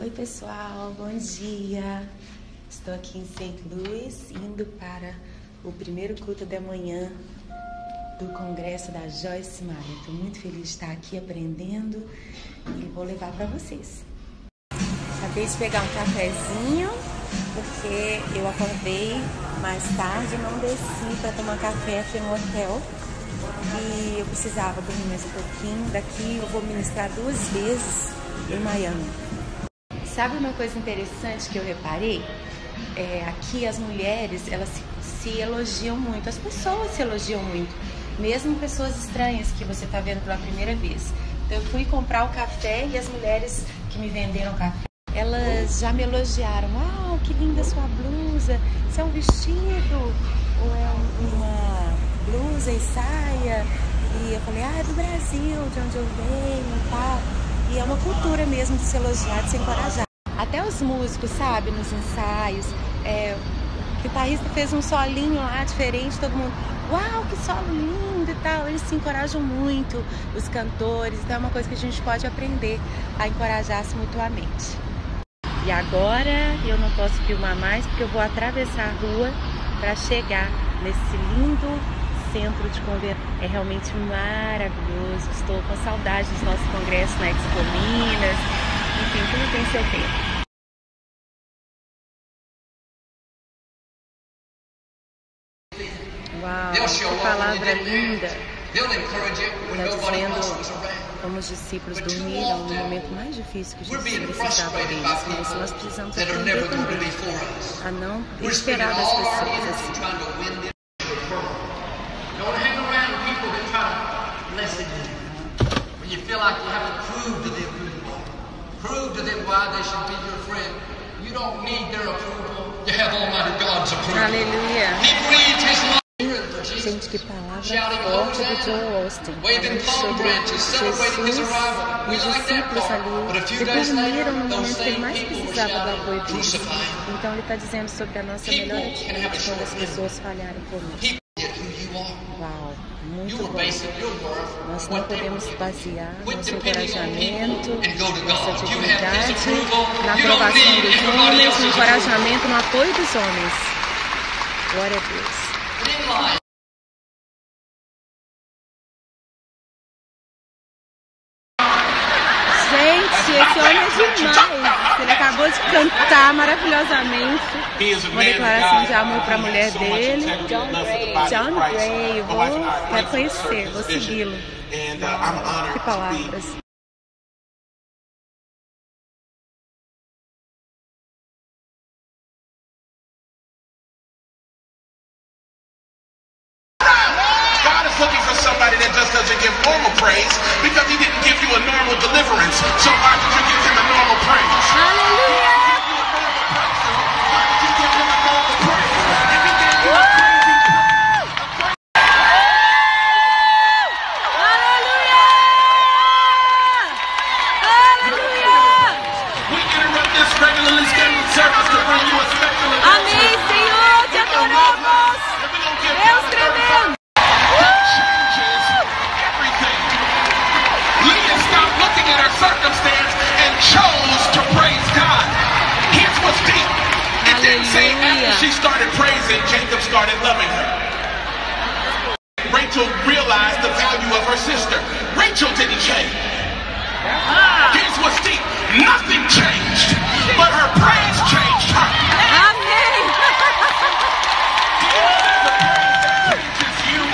Oi pessoal, bom dia! Estou aqui em St. Louis, indo para o primeiro culto da manhã do congresso da Joyce Meyer. Estou muito feliz de estar aqui aprendendo e vou levar para vocês. Acabei de pegar um cafezinho, porque eu acordei mais tarde, não desci para tomar café aqui no hotel. E eu precisava dormir mais um pouquinho. Daqui eu vou ministrar 2 vezes em Miami. Sabe uma coisa interessante que eu reparei? Aqui as mulheres, elas se elogiam muito, as pessoas se elogiam muito, mesmo pessoas estranhas que você está vendo pela primeira vez. Então, eu fui comprar o café e as mulheres que me venderam café, elas já me elogiaram. Uau, que linda sua blusa, isso é um vestido ou é uma blusa e saia? E eu falei, é do Brasil, de onde eu venho e tal. E é uma cultura mesmo de se elogiar, de se encorajar. Até os músicos, sabe, nos ensaios, o guitarrista fez um solinho lá diferente, todo mundo, uau, que solo lindo e tal. Eles se encorajam muito, os cantores, então é uma coisa que a gente pode aprender a encorajar-se mutuamente. E agora eu não posso filmar mais porque eu vou atravessar a rua para chegar nesse lindo centro de congresso. É realmente maravilhoso, estou com saudade dos nossos congressos na Expo Minas, enfim, tudo tem seu tempo. Uau, que palavra linda! Está dizendo como os discípulos dormiram no momento mais difícil que Jesus precisava deles, mas nós precisamos aprender também a não esperar das pessoas assim. When you feel like you haven't proved to them who you are, prove to them why they should be your friend. You don't need their approval. You have Almighty God's approval. Hallelujah. He breathed His life. Gente, que palavra forte do Joel Austin, sobre Jesus, os discípulos ali, depois dormiram no momento que ele mais precisava do apoio deles. Então ele está dizendo sobre a nossa melhor atitude quando as pessoas falharem por nós. Uau, muito bom. Nós não podemos basear nosso encorajamento, nossa dignidade, na aprovação dos homens, no encorajamento, no apoio dos homens. Glória a Deus. Gente, esse homem é demais. Ele acabou de cantar maravilhosamente uma declaração de amor para a mulher dele. John Gray, eu vou reconhecer, vou segui-lo. Que palavras. She started praising, Jacob started loving her. Rachel realized the value of her sister. Rachel didn't change. Here's what's deep. Nothing changed, but her praise changed her. Amen. The praise that changes you.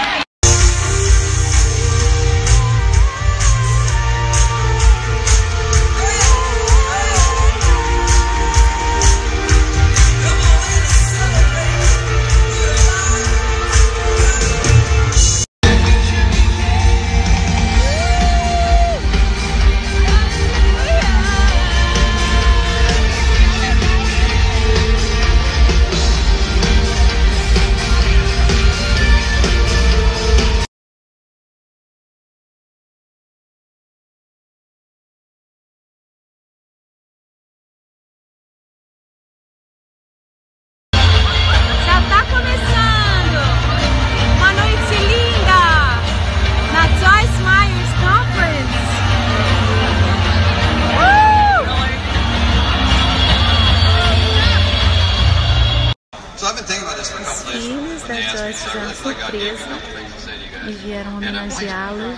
Lucas Joyce fizeram surpresa e vieram homenageá-lo,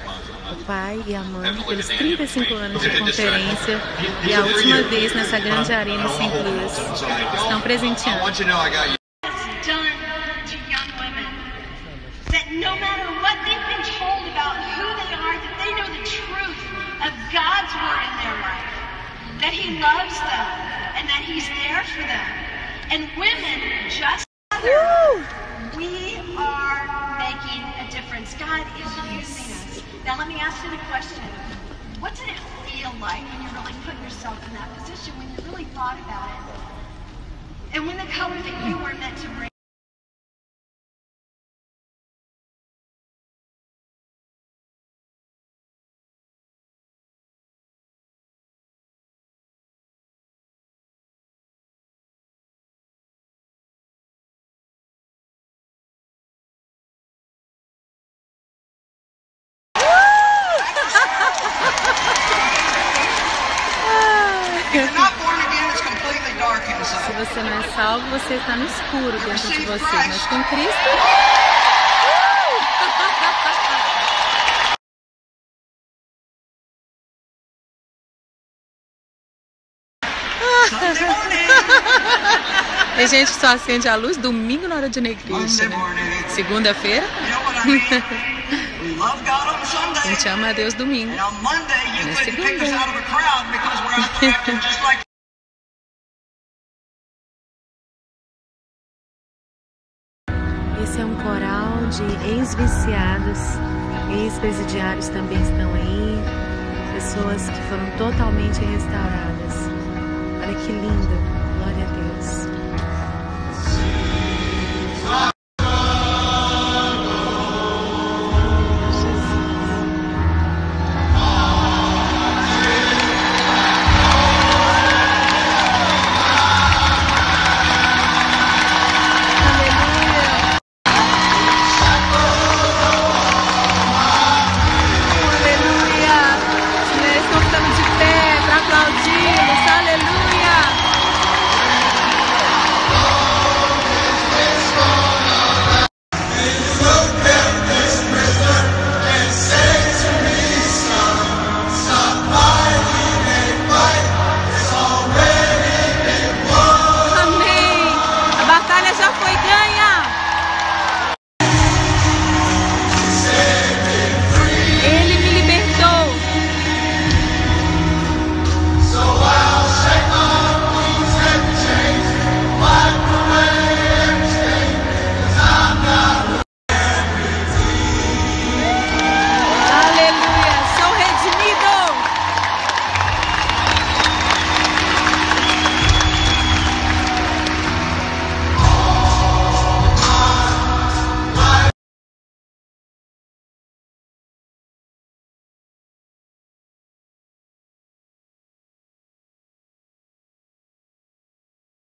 o pai e a mãe, pelos 35 anos de conferência e a última vez nessa grande arena em St. Louis. Estão presenteando. God's word in their life, that he loves them, and that he's there for them. And women, just others, we are making a difference. God is using us. Now let me ask you the question, what did it feel like when you really put yourself in that position, when you really thought about it, and when the color that you were meant to bring? Se você não é salvo, você está no escuro dentro de você, mas com Cristo... Tem gente que só acende a luz domingo na hora de ir na igreja, né? Segunda-feira? A gente ama a Deus domingo. Na segunda. Esse é um coral de ex-viciados, ex-presidiários também estão aí, pessoas que foram totalmente restauradas. Olha que lindo!